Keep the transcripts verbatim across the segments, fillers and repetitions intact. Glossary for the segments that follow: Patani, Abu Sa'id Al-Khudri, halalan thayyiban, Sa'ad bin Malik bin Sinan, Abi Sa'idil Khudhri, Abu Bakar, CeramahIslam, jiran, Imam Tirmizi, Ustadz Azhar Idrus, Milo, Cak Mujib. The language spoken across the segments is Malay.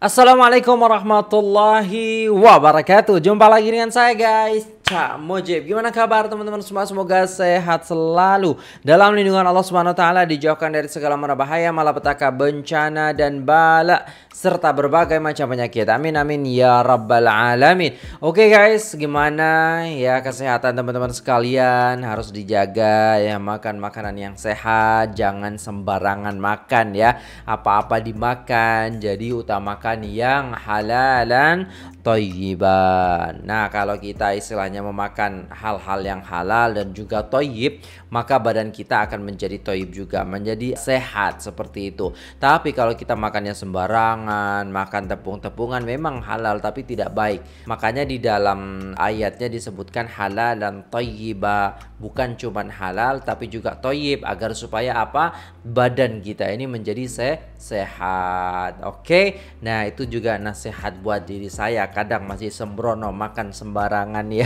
Assalamualaikum warahmatullahi wabarakatuh. Jumpa lagi dengan saya guys, Cak Mujib. Gimana kabar teman-teman semua? Semoga sehat selalu dalam lindungan Allah Subhanahu wa taala, dijauhkan dari segala mara bahaya, malapetaka, bencana dan bala serta berbagai macam penyakit. Amin amin ya rabbal alamin. Oke guys, gimana ya kesehatan teman-teman sekalian? Harus dijaga ya, makan makanan yang sehat, jangan sembarangan makan ya. Apa-apa dimakan, jadi utamakan yang halalan thayyiban. Nah, kalau kita istilahnya memakan hal-hal yang halal dan juga thayyib, maka badan kita akan menjadi thayyib juga, menjadi sehat seperti itu. Tapi kalau kita makannya sembarangan, makan tepung-tepungan memang halal tapi tidak baik. Makanya di dalam ayatnya disebutkan halalan thayyiba, bukan cuman halal tapi juga thayyib, agar supaya apa? Badan kita ini menjadi sehat. Oke. Nah, Nah itu juga nasihat buat diri saya. Kadang masih sembrono, makan sembarangan ya.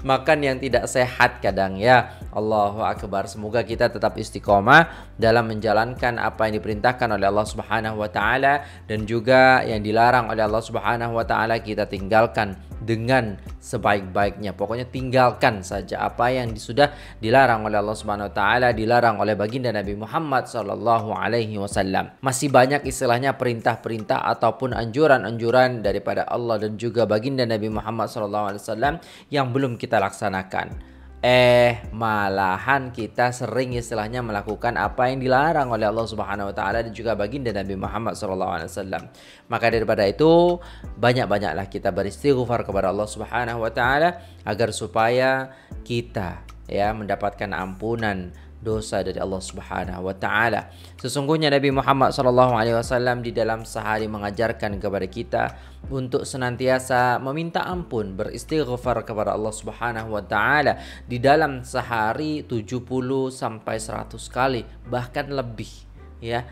Makan yang tidak sehat kadang ya. Allahu Akbar. Semoga kita tetap istiqomah dalam menjalankan apa yang diperintahkan oleh Allah Subhanahu wa taala, dan juga yang dilarang oleh Allah Subhanahu wa taala kita tinggalkan dengan sebaik-baiknya. Pokoknya tinggalkan saja apa yang sudah dilarang oleh Allah Subhanahu wa taala, dilarang oleh baginda Nabi Muhammad sallallahu alaihi wasallam. Masih banyak istilahnya perintah-perintah ataupun anjuran-anjuran daripada Allah dan juga baginda Nabi Muhammad shallallahu alaihi wasallam yang belum kita laksanakan. Eh malahan kita sering istilahnya melakukan apa yang dilarang oleh Allah Subhanahu wa taala dan juga baginda Nabi Muhammad shallallahu alaihi wasallam. Maka daripada itu banyak-banyaklah kita beristighfar kepada Allah Subhanahu wa taala, agar supaya kita ya mendapatkan ampunan dosa dari Allah Subhanahu wa taala. Sesungguhnya Nabi Muhammad shallallahu alaihi wasallam di dalam sehari mengajarkan kepada kita untuk senantiasa meminta ampun, beristighfar kepada Allah Subhanahu wa taala di dalam sehari tujuh puluh sampai seratus kali, bahkan lebih ya.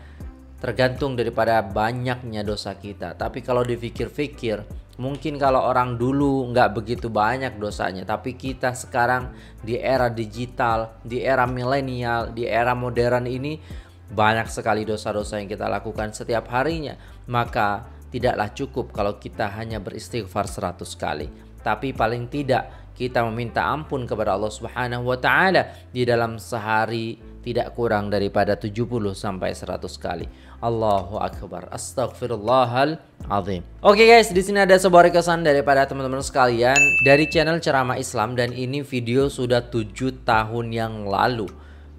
Tergantung daripada banyaknya dosa kita. Tapi kalau dipikir-pikir, mungkin kalau orang dulu nggak begitu banyak dosanya, tapi kita sekarang di era digital, di era milenial, di era modern ini banyak sekali dosa-dosa yang kita lakukan setiap harinya. Maka tidaklah cukup kalau kita hanya beristighfar seratus kali, tapi paling tidak kita meminta ampun kepada Allah Subhanahu wa taala di dalam sehari tidak kurang daripada tujuh puluh sampai seratus kali. Allahu Akbar. Astaghfirullahal azim. Oke guys, di sini ada sebuah requestan daripada teman-teman sekalian dari channel Ceramah Islam, dan ini video sudah tujuh tahun yang lalu.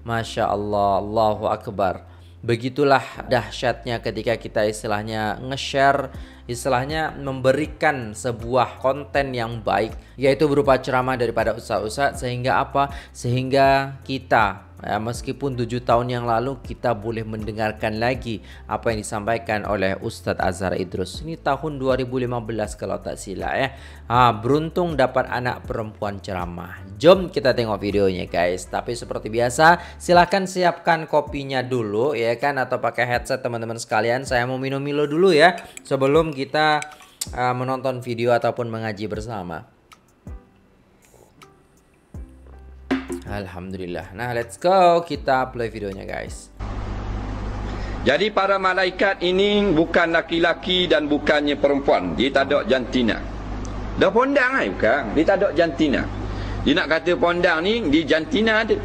Masya Allah, Allahu Akbar. Begitulah dahsyatnya ketika kita istilahnya nge-share, istilahnya memberikan sebuah konten yang baik, yaitu berupa ceramah daripada ustadz-ustadz, sehingga apa? Sehingga kita ya, meskipun tujuh tahun yang lalu, kita boleh mendengarkan lagi apa yang disampaikan oleh Ustadz Azhar Idrus. Ini tahun dua ribu lima belas kalau tak salah ya. Ah, beruntung dapat anak perempuan ceramah. Jom kita tengok videonya guys. Tapi seperti biasa, silahkan siapkan kopinya dulu ya kan, atau pakai headset teman-teman sekalian. Saya mau minum Milo dulu ya, sebelum kita uh, menonton video ataupun mengaji bersama. Alhamdulillah. Nah, let's go. Kita play videonya, guys. Jadi para malaikat ini bukan laki-laki dan bukannya perempuan. Dia tak ada jantina. Dah pondang kan? Bukan. Dia tak ada jantina. Dia nak kata pondang ni, dia jantina ada.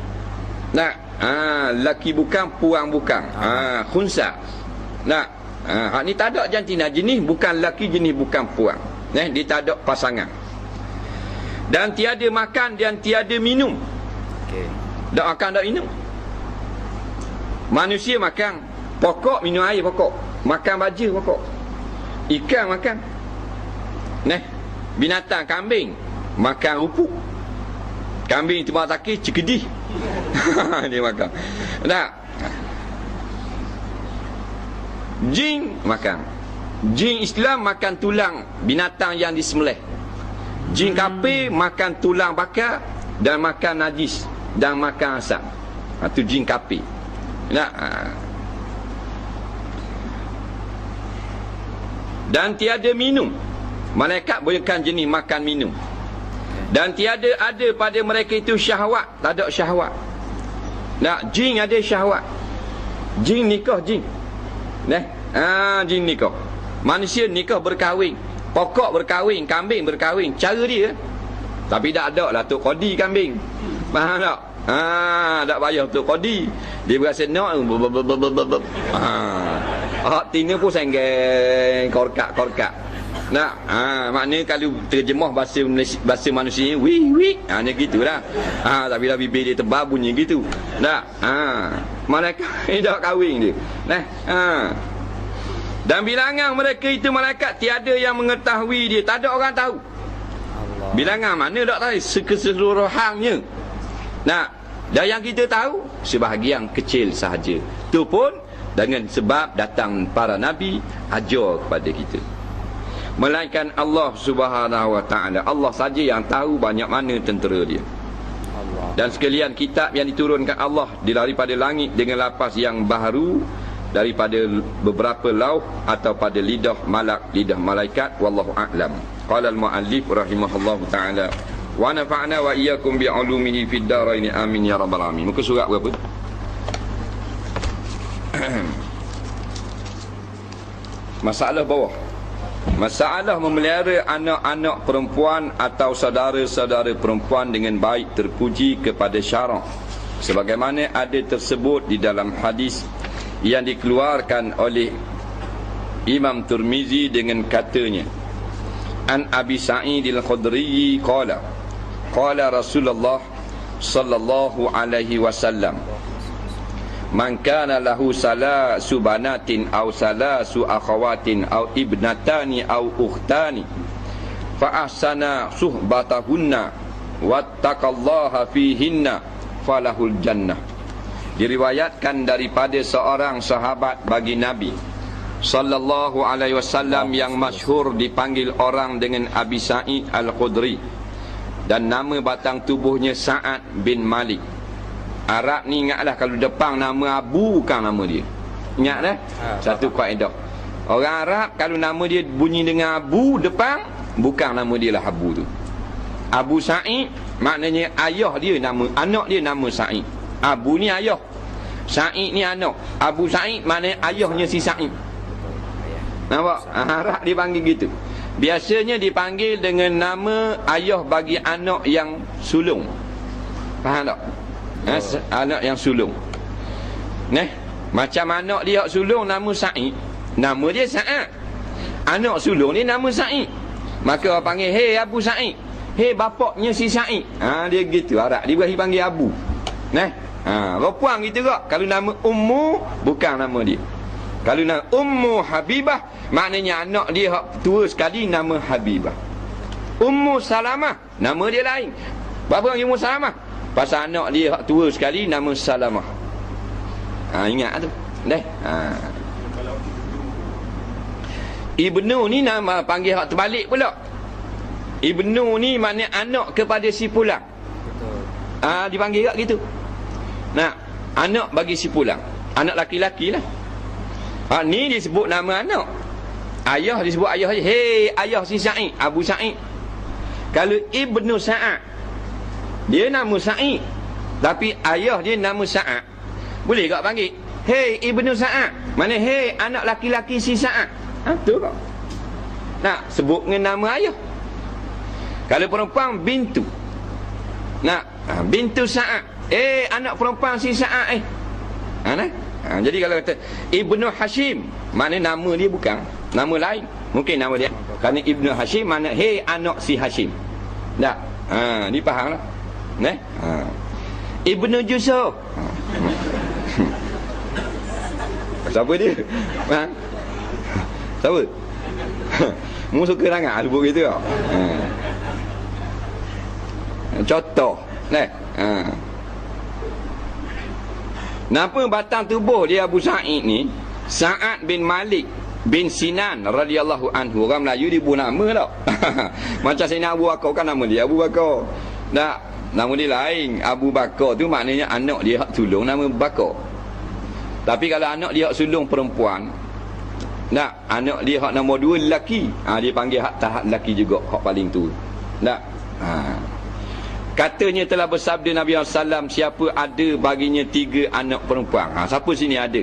Nak, ah, laki bukan, puang bukan. Ah, khunsa. Nak, ah, ni tak ada jantina. Jenis bukan laki, jenis bukan puang. Eh, dia tak ada pasangan. Dan tiada makan, dan tiada minum. Tak akan tak minum. Manusia makan pokok, minum air pokok, makan baja pokok, ikan makan. Nah, binatang kambing makan rupuk. Kambing cuma sakit cekedih. Dia makan. Nah, jin makan. Jin Islam makan tulang binatang yang disembelih. Jin kafir makan tulang bakar dan makan najis. Dan makan asap. Itu jin kapi. Nak. Dan tiada minum. Malaikat bukan jenis makan minum. Dan tiada ada pada mereka itu syahwat. Tak ada syahwat. Nak, jin ada syahwat. Jin nikah jin. Nah, ah, jin nikah. Manusia nikah berkahwin, pokok berkahwin, kambing berkahwin, cara dia. Tapi tak ada lah tu kodi kambing. Faham tak? Haa, tak payah tu kodi. Dia berasa nak. Haa, hak tina pun senggeng, korkak-korkak. Nak? Haa, maknanya kalau terjemah bahasa bahasa manusia, wih, wih. Haa, dia gitu lah. Haa, tapi dah bibir dia tebal bunyi gitu. Tak? Haa, malaikat ni dah kahwin dia. Nah, haa. Dan bilangan mereka itu malaikat, tiada yang mengetahui dia. Tak ada orang tahu. Bilangan mana tak tahu sekeseluruhannya. Nah, dan yang kita tahu sebahagian kecil sahaja. Itu pun dengan sebab datang para nabi ajar kepada kita. Melainkan Allah Subhanahu wa taala. Allah saja yang tahu banyak mana tentera dia. Dan sekalian kitab yang diturunkan Allah daripada langit dengan lafaz yang baharu daripada beberapa lauh atau pada lidah malak, lidah malaikat. Wallahu a'lam. Qala al-muallif rahimahullahu taala wa nafa'na wa iyyakum bi 'ulumihi fid dharain amin ya rabbal alamin. Muka surat berapa? Masalah bawah. Masalah memelihara anak-anak perempuan atau saudara-saudara perempuan dengan baik terpuji kepada syarak sebagaimana ada tersebut di dalam hadis yang dikeluarkan oleh Imam Tirmizi dengan katanya, An Abi Sa'idil Khudhri qala qala Rasulullah sallallahu alaihi wasallam, man kana lahu salasu banatin aw salasu akhawatin aw ibnatani aw ukhtani fa ahsana suhbatahunna wattaqallaha fihinna falahul jannah. Diriwayatkan daripada seorang sahabat bagi Nabi sallallahu alaihi wasallam yang masyhur dipanggil orang dengan Abi Sa'id Al-Khudri dan nama batang tubuhnya Sa'ad bin Malik. Arab ni ingatlah kalau depan nama Abu bukan nama dia. Ingat dah? Satu kaedah. Orang Arab kalau nama dia bunyi dengan Abu depan bukan nama dia lah Abu tu. Abu Sa'id maknanya ayah dia nama, anak dia nama Sa'id. Abu ni ayah, Sa'id ni anak. Abu Sa'id maknanya ayahnya si Sa'id. Nampak? Arab dipanggil gitu. Biasanya dipanggil dengan nama ayah bagi anak yang sulung. Faham tak? Ha, anak yang sulung. Neh, macam anak dia sulung nama Sa'id, nama dia Sa'ad. Anak sulung ni nama Sa'id. Maka orang panggil, "Hey Abu Sa'id." "Hey bapaknya si Sa'id." Ha, dia gitu Arab. Dia bagi panggil Abu. Neh. Ha, perempuan gitu tak? Kalau nama Ummu bukan nama dia. Kalau nama Ummu Habibah maknanya anak dia hak tua sekali nama Habibah. Ummu Salamah nama dia lain. Bapa Ummu Salamah pasal anak dia hak tua sekali nama Salamah. Ha, ingat tu. Deh. Ha. Ibnu ni nama panggil hak terbalik pula. Ibnu ni maknanya anak kepada si pulang. Ah ha, dipanggil tak gitu. Nah, anak bagi si pulang. Anak laki-laki lah. Ha, ni disebut nama anak. Ayah disebut ayah je. Hei, ayah si Sa'id, Abu Sa'id. Kalau Ibnu Sa'ad, dia nama Sa'id. Tapi ayah dia nama Sa'ad. Boleh tak panggil? Hei, Ibnu Sa'ad. Mana hei, anak laki-laki si Sa'ad. Ha, tu tak? Nah, sebut dengan nama ayah. Kalau perempuan, bintu. Nah, bintu Sa'ad. Eh, anak perempuan si Sa'ad eh. Ha, nah? Ha, jadi kalau kata Ibnu Hashim, mana nama dia bukan, nama lain. Mungkin nama dia. Kerana Ibnu Hashim mana hey anak si Hashim. Tak. Ha, ni fahamlah. Neh. Ha. Ibnu Yusuf. Siapa dia? Ha. Siapa? Mu suka sangat sebut gitu ah. Ha. Contoh, neh. Ha. Napa batang tubuh dia Abu Sa'id ni? Sa'ad bin Malik bin Sinan radhiyallahu anhu. Orang Melayu dia buat nama tak? Macam Sayyidina Abu Bakar kan nama dia Abu Bakar. Tak, nama dia lain. Abu Bakar tu maknanya anak dia hak sulung nama Bakar. Tapi kalau anak dia hak sulung perempuan, tak, anak dia hak nombor dua lelaki. Ha, dia panggil hak tahap lelaki juga, hak paling tu. Tak? Ha. Katanya telah bersabda Nabi sallallahu alaihi wasallam, siapa ada baginya tiga anak perempuan. Ha, siapa sini ada?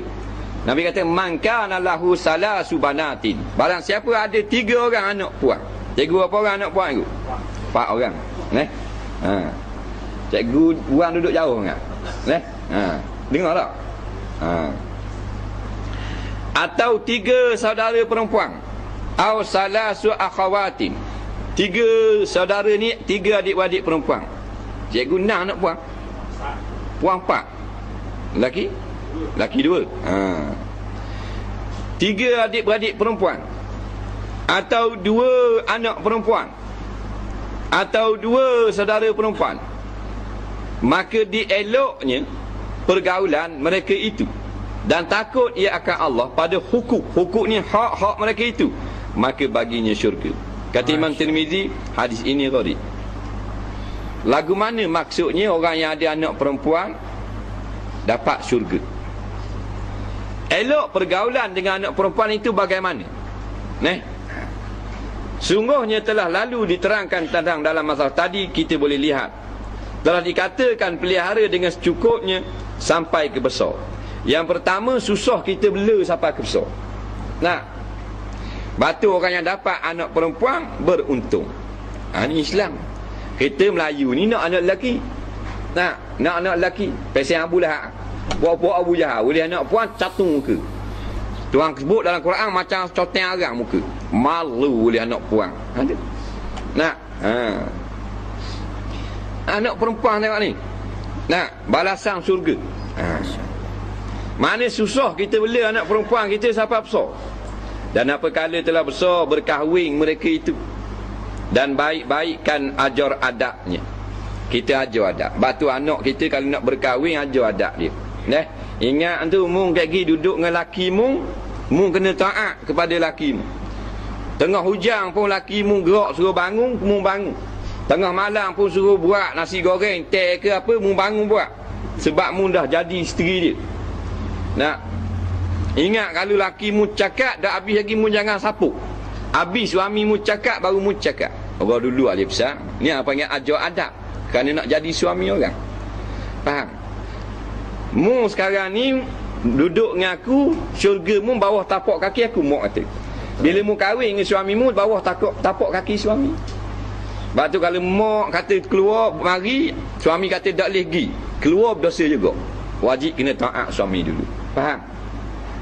Nabi kata, man kana lahu salasu banatin. Barang siapa ada tiga orang anak puan. Cikgu berapa orang anak puan tu? Empat orang. Neh. Ha. Cikgu orang duduk jauh kan? Neh. Ha. Dengar tak? Ha. Atau tiga saudara perempuan. Au salasu akhawatin. Tiga saudara ni, tiga adik-adik perempuan. Cikgu enam anak puan. Puan empat. Lelaki? Lelaki dua. Ha. Tiga adik-beradik perempuan. Atau dua anak perempuan. Atau dua saudara perempuan. Maka dieloknya pergaulan mereka itu. Dan takut ia akan Allah pada hukuk. Hukuk ni hak-hak mereka itu. Maka baginya syurga. Kata Imam Tirmizi, hadis ini gharib. Lagu mana maksudnya orang yang ada anak perempuan dapat syurga? Elok pergaulan dengan anak perempuan itu bagaimana? Neh. Sungguhnya telah lalu diterangkan tentang dalam masalah tadi, kita boleh lihat. Telah dikatakan pelihara dengan secukupnya sampai ke besar. Yang pertama, susah kita bela sampai ke besar. Nah, batu orang yang dapat anak perempuan beruntung. Ha, ini Islam. Kita Melayu ni nak anak lelaki. Nah, nak anak lelaki. Pesen Abu Lahab. Buat-buat Abu Jahal boleh anak puan catung muka. Tuhan sebut dalam Quran macam coteng arang muka. Malu boleh anak puan. Ada. Nak. Ha. Anak perempuan tengok ni. Nak balasan syurga. Ha. Mana susah kita bela anak perempuan kita sampai besar. Dan apakala telah besar berkahwin mereka itu. Dan baik-baikkan ajar adabnya. Kita ajar adab. Batu anak kita kalau nak berkahwin, ajar adab dia. Neh, ingat tu mung kaki duduk dengan laki mung, mung kena taat kepada laki mung. Tengah hujang pun laki mung gerak suruh bangun, mung bangun. Tengah malam pun suruh buat nasi goreng, teh ke apa, mung bangun buat. Sebab mung dah jadi isteri dia. Nak. Ingat kalau laki mung cakap dah habis lagi, mung jangan sapuk. Habis suami mung cakap baru mung cakap. Orang dulu alif besar. Ni apa panggil ajar adab. Kerana nak jadi suami orang. Faham? Mu sekarang ni duduk dengan aku, syurga mu bawah tapak kaki aku, mu kata. Bila mu kahwin dengan suami mu, bawah tapak, tapak kaki suami. Lepas tu kalau mu kata keluar, mari, suami kata tak boleh pergi. Keluar berdosa juga. Wajib kena taat suami dulu. Faham?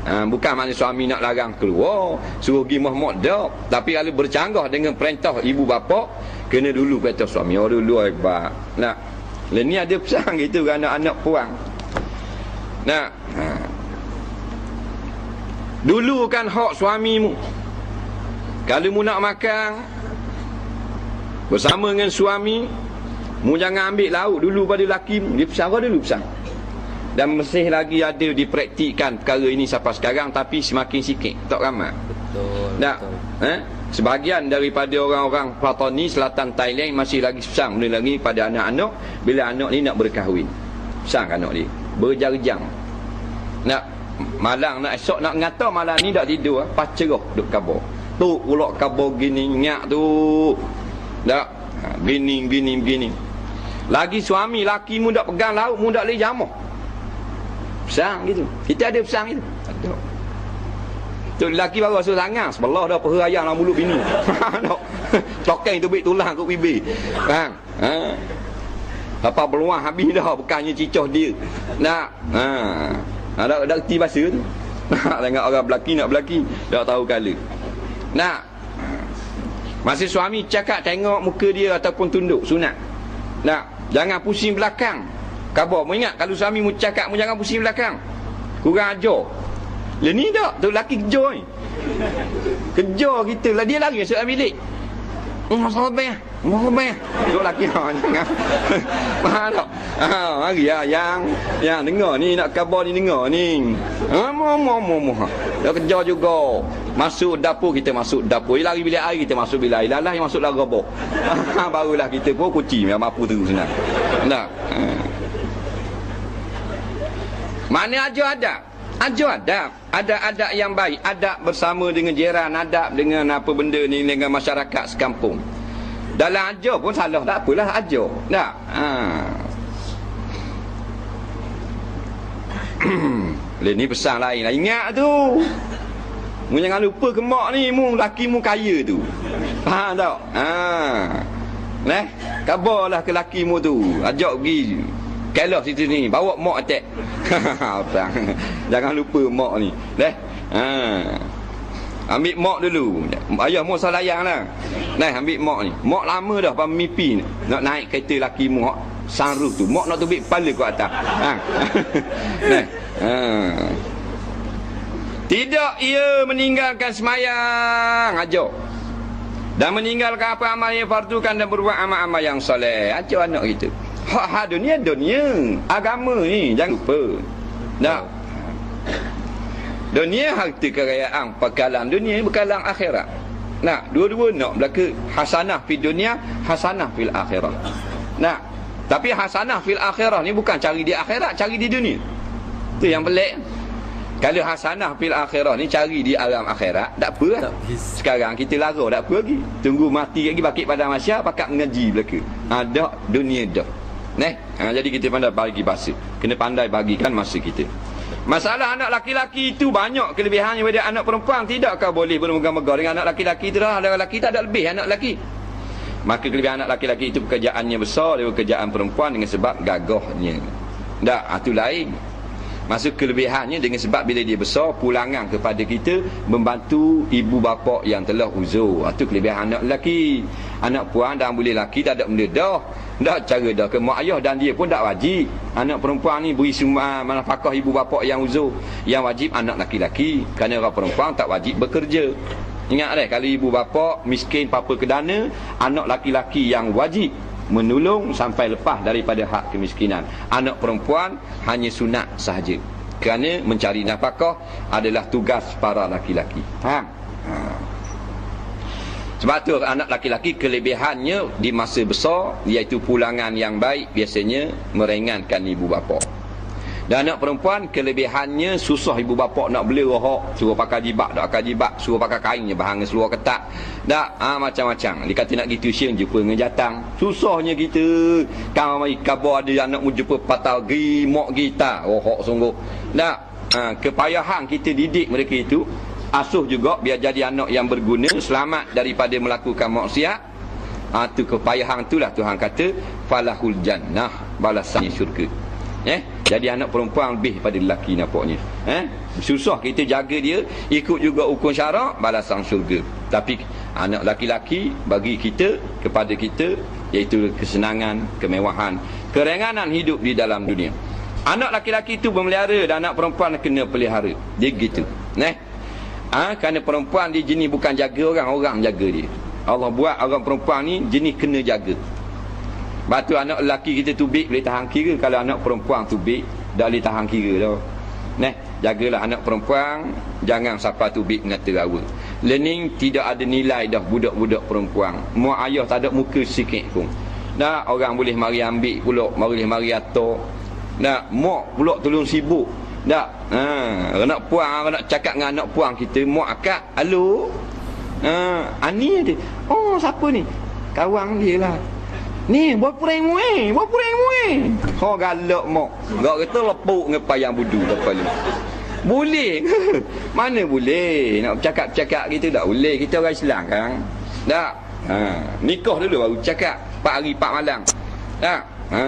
Ha, bukan maknanya suami nak larang keluar, suruh pergi mahmud dak. Tapi kalau bercanggah dengan perintah ibu bapa, kena dulu kata suami, oh dulu hebat. Nak. Ni ada pesan gitu anak-anak puan. Nak. Ha. Dulu kan hak suamimu. Kalau mu nak makan bersama dengan suami, mu jangan ambil lauk dulu pada laki mu. Dia pesan dulu pesan. Dan masih lagi ada dipraktikkan perkara ini sampai sekarang, tapi semakin sikit, tak ramai. Betul. Nak. Betul. Eh? Sebahagian daripada orang-orang Patani selatan Thailand masih lagi pesang benda lagi pada anak-anak. Bila anak ni nak berkahwin, pesang anak ni berjam-jam. Nak malang nak esok nak ngata malam ni tak tidur ah, pas cerah duk kabur. Tu ulok kabur gini nyak tu. Dak gini gini gini. Lagi suami laki mu dak pegang laut, mu dak leh jamah. Pesang gitu. Kita ada pesang gitu. Ada. Tu lelaki baru asal tangan sebelah dah peha ayam dalam mulut bini. Nak. Tokeng tubik tulang kat bibir. Faham? Ha. Apa peluang habis dah bukannya cicoh dia. Nak. Ha. Ha dah dah kerti bahasa tu. Nak tengok orang belaki nak belaki, dah tahu kala. Nak. Masih suami cakap tengok muka dia ataupun tunduk sunat. Nak. Jangan pusing belakang. Khabar mu ingat kalau suami mu cakap mu jangan pusing belakang. Kurang ajar. Dia ni tak, tu lelaki kejar ni. Kejar kita lah, dia lari masuk dalam bilik. Oh, sabar. Oh, sabar. Tu lelaki hang. Faham tak? Ha, mari ah yang yang dengar ni nak khabar ni dengar ni. Ha, mo mo mo mo. Dia kejar juga. Masuk dapur kita masuk dapur. Dia lari bilik air kita masuk bilik air. Lalah yang masuk dalam gerobak. Ha, barulah kita pun kucing mampu terus senang. Tak. Ha. Mana ajar adab? Ajar adab, adab-adab yang baik, adab bersama dengan jiran, adab dengan apa benda ni, dengan masyarakat sekampung. Dalam ajar pun salah, tak apalah ajar. Tak? Ha. Lain ni pesan lain lah. Ingat tu. Mu jangan lupa kemak ni, mu laki mu kaya tu. Faham tak? Ha. Leh, kabarlah ke laki mu tu. Ajak pergi kelah situ ni, bawa mak atek. Jangan lupa mak ni. Leh. Ha. Ambil mak dulu. Ayah mu salayanglah. Leh ambil mak ni. Mak lama dah pam mimpi nak naik kereta laki mu sunroof tu. Mak nak tubik kepala ke atas. Ha. Leh. Ha. Tidak ia meninggalkan semayang, ajar. Dan meninggalkan apa amal yang fardukan dan berbuat amal-amal yang soleh. Ajar anak kita. Hak-hak dunia, dunia. Agama ni, jangan lupa. Tak? Dunia harta kekayaan, bekalan dunia, bekalan akhirat. Nak, dua-dua nak belaka. Hasanah fil dunia, hasanah fil akhirat. Nak, tapi hasanah fil akhirat ni bukan cari di akhirat, cari di dunia. Itu yang pelik. Kalau hasanah fil akhirah ni cari di alam akhirat, tak apa lah. Sekarang kita lara, tak apa lagi. Tunggu mati lagi, bakit pada masyarakat, pakat mengaji belaka. Ha, dah, dunia dah. Neh? Ha, jadi kita pandai bagi bahasa. Kena pandai bagikan masa kita. Masalah anak laki-laki itu banyak kelebihannya daripada anak perempuan. Tidakkah boleh bermegah-megah dengan anak laki-laki itu dah? Anak laki tak ada lebih anak laki. Maka kelebihan anak laki-laki itu pekerjaannya besar daripada pekerjaan perempuan dengan sebab gagahnya. Tak, itu lain. Masuk kelebihannya dengan sebab bila dia besar, pulangan kepada kita, membantu ibu bapa yang telah uzur. Itu kelebihan anak lelaki. Anak puan dan boleh lelaki tak ada benda dah. Tak cara dah ke mak ayah dan dia pun tak wajib. Anak perempuan ni beri semua manafakah ibu bapa yang uzur. Yang wajib anak lelaki-lelaki. Kerana orang perempuan tak wajib bekerja. Ingat deh, kalau ibu bapa miskin papa kedana, anak lelaki-lelaki yang wajib menolong sampai lepas daripada hak kemiskinan. Anak perempuan hanya sunat sahaja. Kerana mencari nafkah adalah tugas para laki-laki. Faham? Ha. Sebab tu anak laki-laki kelebihannya di masa besar, iaitu pulangan yang baik, biasanya meringankan ibu bapa. Dan anak perempuan kelebihannya susah ibu bapa nak bela rohak, suruh pakai jibak, tak pakai jibak, suruh pakai kainnya bahang seluar ketat. Tak, ah macam-macam. Dia kata nak pergi tuition jumpa dengan jatang. Susahnya kita. Kau mai kabar ada anak mu jumpa patah gi mok kita, rohak sungguh. Tak, ah kepayahan kita didik mereka itu, asuh juga biar jadi anak yang berguna, selamat daripada melakukan maksiat. Ah tu kepayahan itulah Tuhan kata falahul jannah, balasan syurga. Eh? Jadi anak perempuan lebih pada lelaki nampaknya. Eh? Susah kita jaga dia, ikut juga hukum syarak, balasan syurga. Tapi anak lelaki-lelaki bagi kita, kepada kita, iaitu kesenangan, kemewahan, kerenganan hidup di dalam dunia. Anak lelaki-lelaki itu memelihara dan anak perempuan kena pelihara. Dia gitu. Eh? Ha? Kerana perempuan dia jenis bukan jaga orang, orang jaga dia. Allah buat orang perempuan ni jenis kena jaga. Batu anak lelaki kita tubik boleh tahan kira. Kalau anak perempuan tubik dah boleh tahan kira dah. Nah, jagalah anak perempuan, jangan sampai tubik mengata rawa. Learning tidak ada nilai dah budak-budak perempuan. Mak ayah tak ada muka sikit pun. Nah, orang boleh mari ambil pula, boleh mari atur. Nah, mak pula tolong sibuk. Dak. Ha, anak puan nak cakap dengan anak puan kita, mak akak, "Hello." Ha, ani dia. "Oh, siapa ni?" "Kawan dia lah." "Ni, buat pureng mu eh, buat pureng mu eh." Kau galak mak. Gak kata lepuk dengan payang budu depan ni. Boleh ke? Mana boleh? Nak cakap-cakap gitu tak boleh. Kita orang Islam kan. Tak. Ha, nikah dulu baru cakap empat hari empat malam. Tak. Ha.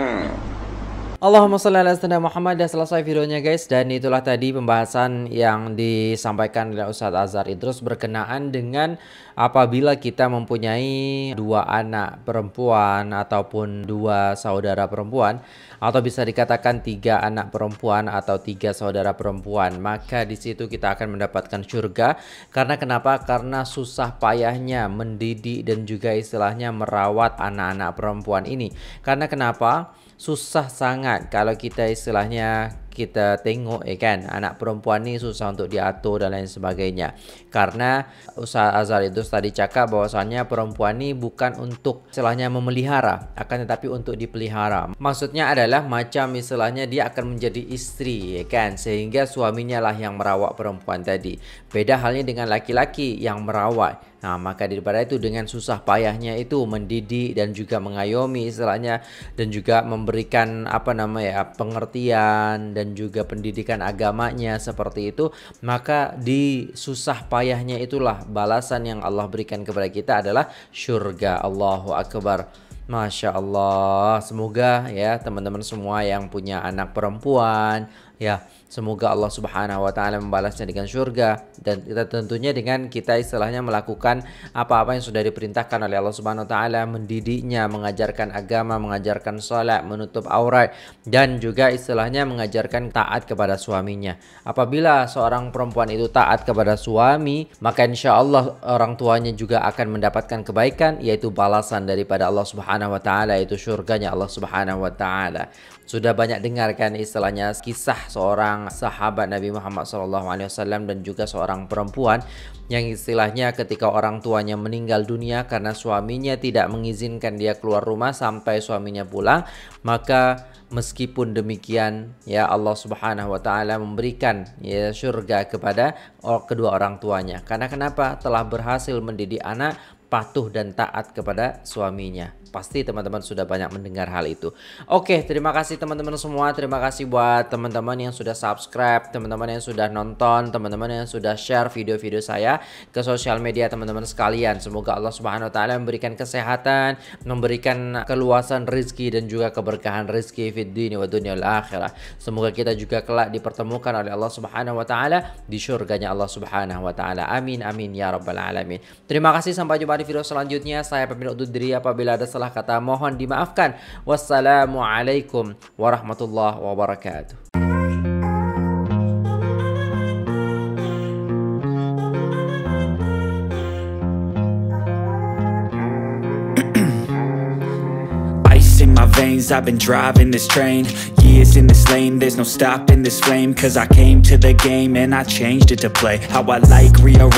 Allahumma salli ala sayyidina Muhammad. Dah selesai videonya guys, dan itulah tadi pembahasan yang disampaikan oleh Ustadz Azhar Idrus berkenaan dengan apabila kita mempunyai dua anak perempuan ataupun dua saudara perempuan, atau bisa dikatakan tiga anak perempuan atau tiga saudara perempuan, maka di situ kita akan mendapatkan syurga. Karena kenapa? Karena susah payahnya mendidik dan juga istilahnya merawat anak-anak perempuan ini. Karena kenapa? Susah sangat kalau kita istilahnya kita tengok ya kan, anak perempuan ni susah untuk diatur dan lain sebagainya. Karena Ustadz Azhar Idrus tadi cakap bahwasannya perempuan ni bukan untuk istilahnya memelihara, akan tetapi untuk dipelihara. Maksudnya adalah macam istilahnya dia akan menjadi istri ya kan, sehingga suaminya lah yang merawat perempuan tadi. Beda halnya dengan laki-laki yang merawat. Nah, maka daripada itu dengan susah payahnya itu mendidik dan juga mengayomi istilahnya, dan juga memberikan apa namanya pengertian dan juga pendidikan agamanya seperti itu, maka di susah payahnya itulah balasan yang Allah berikan kepada kita adalah syurga. Allahu Akbar. Masya Allah, semoga ya teman-teman semua yang punya anak perempuan ya, semoga Allah Subhanahu wa Ta'ala membalasnya dengan syurga, dan kita tentunya dengan kita istilahnya melakukan apa-apa yang sudah diperintahkan oleh Allah Subhanahu wa Ta'ala, mendidiknya, mengajarkan agama, mengajarkan sholat, menutup aurat, dan juga istilahnya mengajarkan taat kepada suaminya. Apabila seorang perempuan itu taat kepada suami, maka insya Allah orang tuanya juga akan mendapatkan kebaikan, yaitu balasan daripada Allah Subhanahu wa Ta'ala, itu syurganya Allah Subhanahu wa Ta'ala. Sudah banyak dengarkan istilahnya kisah seorang sahabat Nabi Muhammad shallallahu alaihi wasallam dan juga seorang perempuan yang istilahnya ketika orang tuanya meninggal dunia karena suaminya tidak mengizinkan dia keluar rumah sampai suaminya pulang, maka meskipun demikian ya Allah Subhanahu wa Ta'ala memberikan ya syurga kepada kedua orang tuanya, karena kenapa? Telah berhasil mendidik anak patuh dan taat kepada suaminya. Pasti teman-teman sudah banyak mendengar hal itu. Oke, terima kasih teman-teman semua. Terima kasih buat teman-teman yang sudah subscribe, teman-teman yang sudah nonton, teman-teman yang sudah share video-video saya ke sosial media teman-teman sekalian. Semoga Allah Subhanahu wa Ta'ala memberikan kesehatan, memberikan keluasan rezeki dan juga keberkahan rezeki fid dini wa dunyal akhirah. Semoga kita juga kelak dipertemukan oleh Allah Subhanahu wa Ta'ala di syurganya Allah Subhanahu wa Ta'ala. Amin amin ya rabbal alamin. Terima kasih, sampai jumpa di video selanjutnya. Saya pemilik diri, apabila ada salah kata mohon dimaafkan. Wassalamualaikum warahmatullahi wabarakatuh. I've been driving this train, years in this lane, there's no stopping this flame, cause I came to the game and I changed it to play how I like, rearrange.